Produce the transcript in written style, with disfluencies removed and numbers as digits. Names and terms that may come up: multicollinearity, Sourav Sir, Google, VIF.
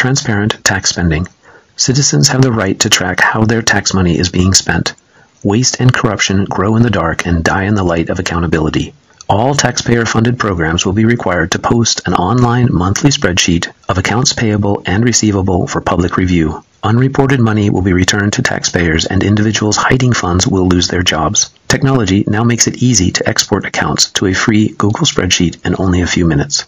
Transparent tax spending. Citizens have the right to track how their tax money is being spent. Waste and corruption grow in the dark and die in the light of accountability. All taxpayer-funded programs will be required to post an online monthly spreadsheet of accounts payable and receivable for public review. Unreported money will be returned to taxpayers, and individuals hiding funds will lose their jobs. Technology now makes it easy to export accounts to a free Google spreadsheet in only a few minutes.